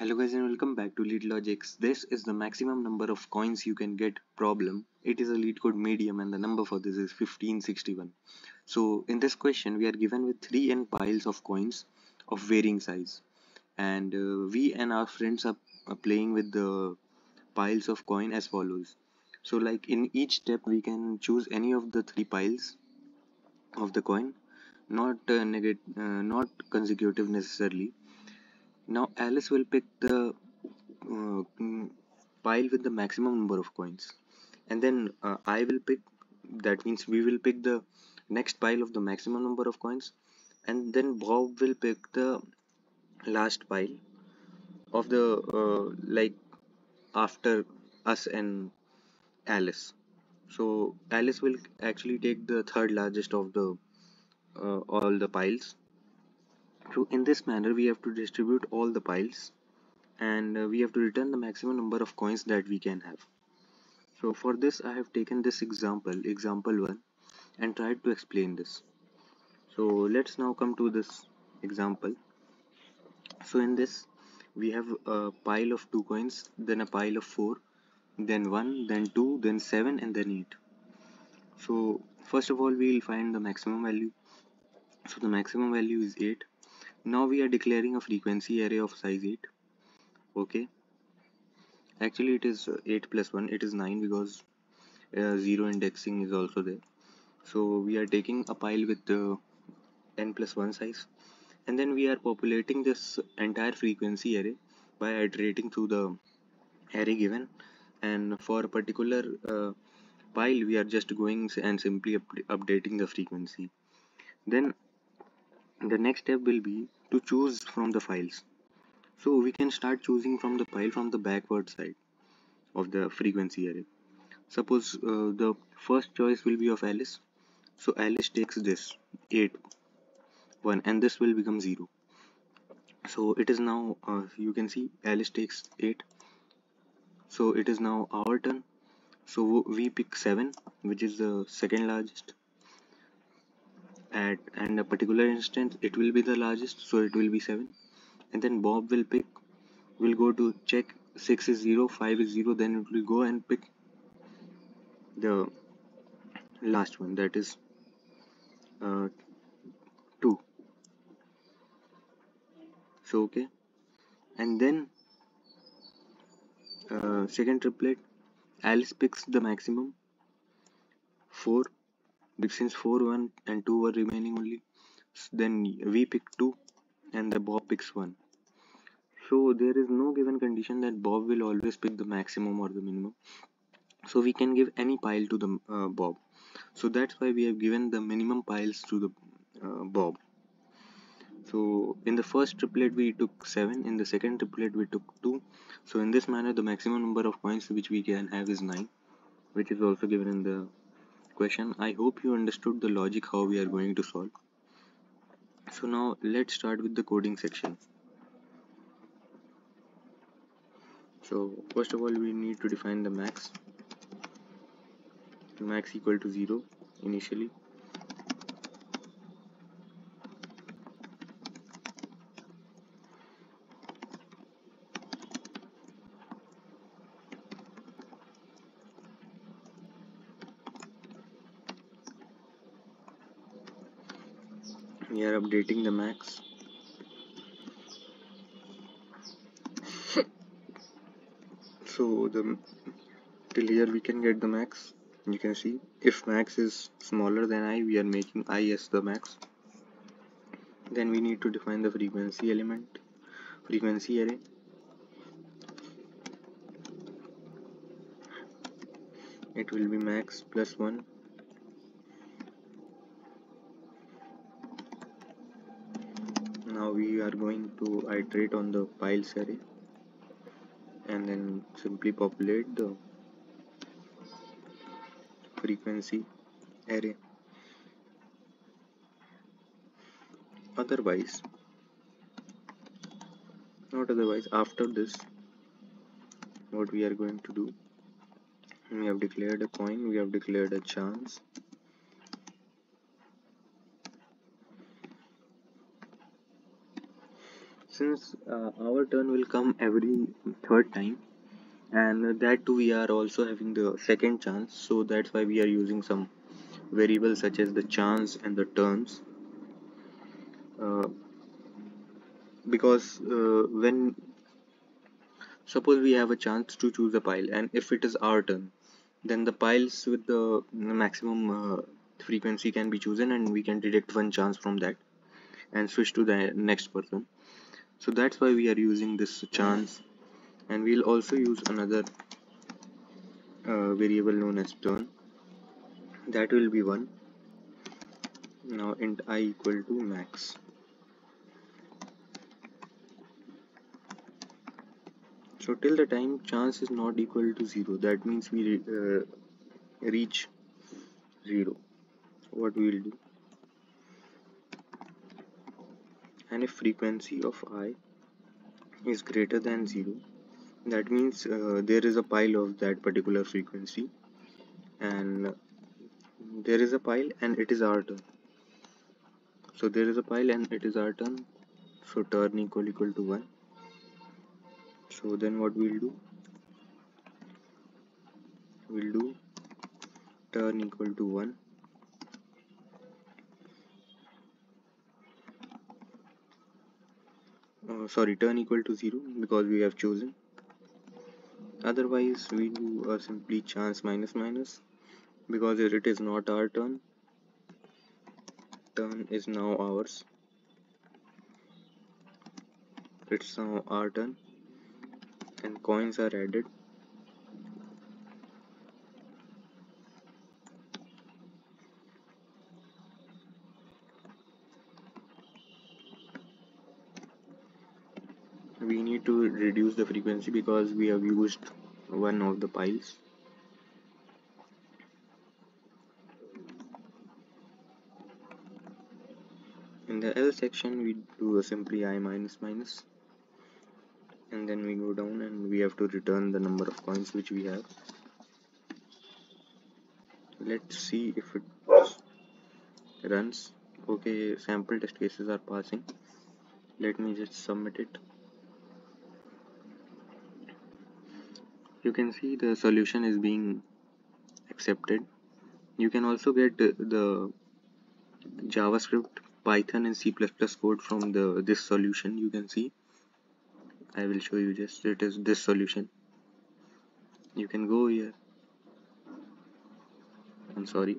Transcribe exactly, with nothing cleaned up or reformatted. Hello guys and welcome back to Leet Logics. This is the maximum number of coins you can get problem. It is a LeetCode medium and the number for this is fifteen sixty-one. So in this question we are given with three n piles of coins of varying size, and uh, we and our friends are, are playing with the piles of coin as follows. So like in each step we can choose any of the three piles of the coin, not uh, negate, uh, not consecutive necessarily. Now Alice will pick the uh, pile with the maximum number of coins, and then uh, I will pick, that means we will pick the next pile of the maximum number of coins, and then Bob will pick the last pile of the uh, like after us and Alice. So Alice will actually take the third largest of the uh, all the piles. So in this manner we have to distribute all the piles, and uh, we have to return the maximum number of coins that we can have. So for this I have taken this example, example one, and tried to explain this. So let's now come to this example. So in this we have a pile of two coins, then a pile of four, then one, then two, then seven, and then eight. So first of all we will find the maximum value. So the maximum value is eight. Now we are declaring a frequency array of size eight. Okay, actually it is eight plus one, it is nine, because uh, zero indexing is also there. So we are taking a pile with the uh, n plus one size, and then we are populating this entire frequency array by iterating through the array given, and for a particular uh, pile we are just going and simply up updating the frequency. Then the next step will be to choose from the files. So we can start choosing from the pile from the backward side of the frequency array. Suppose uh, the first choice will be of Alice. So Alice takes this eight, one, and this will become zero. So it is now, uh, you can see Alice takes eight. So it is now our turn. So we pick seven, which is the second largest. At and a particular instance it will be the largest, so it will be seven, and then Bob will pick, will go to check six is zero, five is zero, then it will go and pick the last one, that is uh, two. So okay, and then uh, second triplet, Alice picks the maximum four. Since four, one and two were remaining only, then we pick two and the Bob picks one. So there is no given condition that Bob will always pick the maximum or the minimum. So we can give any pile to the uh, Bob. So that's why we have given the minimum piles to the uh, Bob. So in the first triplet we took seven, in the second triplet we took two. So in this manner the maximum number of coins which we can have is nine, which is also given in the question. I hope you understood the logic how we are going to solve. So now let's start with the coding section. So first of all we need to define the max. Max equal to zero initially. We are updating the max. So the till here we can get the max. You can see if max is smaller than I, we are making I as the max. Then we need to define the frequency element, frequency array. It will be max plus one. Now we are going to iterate on the piles array and then simply populate the frequency array. Otherwise, not otherwise, after this what we are going to do, we have declared a coin, we have declared a chance. since uh, our turn will come every third time, and that too we are also having the second chance, so that's why we are using some variables such as the chance and the turns, uh, because uh, when suppose we have a chance to choose a pile, and if it is our turn, then the piles with the maximum uh, frequency can be chosen, and we can detect one chance from that and switch to the next person. So that's why we are using this chance, and we'll also use another uh, variable known as turn. That will be one. Now int I equal to max. So till the time chance is not equal to zero, that means we uh, reach zero, what we will do, and if frequency of I is greater than zero, that means uh, there is a pile of that particular frequency, and there is a pile and it is our turn. So there is a pile and it is our turn, so turn equal equal to one. So then what we'll do, we'll do turn equal to one, uh, sorry turn equal to zero because we have chosen. Otherwise we do uh, simply chance minus minus, because it is not our turn, turn is now ours, it's now our turn, and coins are added. We need to reduce the frequency because we have used one of the piles. In the L section we do a simply I minus minus, and then we go down and we have to return the number of coins which we have. Let's see if it runs. Okay, sample test cases are passing. Let me just submit it. You can see the solution is being accepted. You can also get the JavaScript, Python and C plus plus code from the this solution. You can see, I will show you, just it is this solution. You can go here. I'm sorry.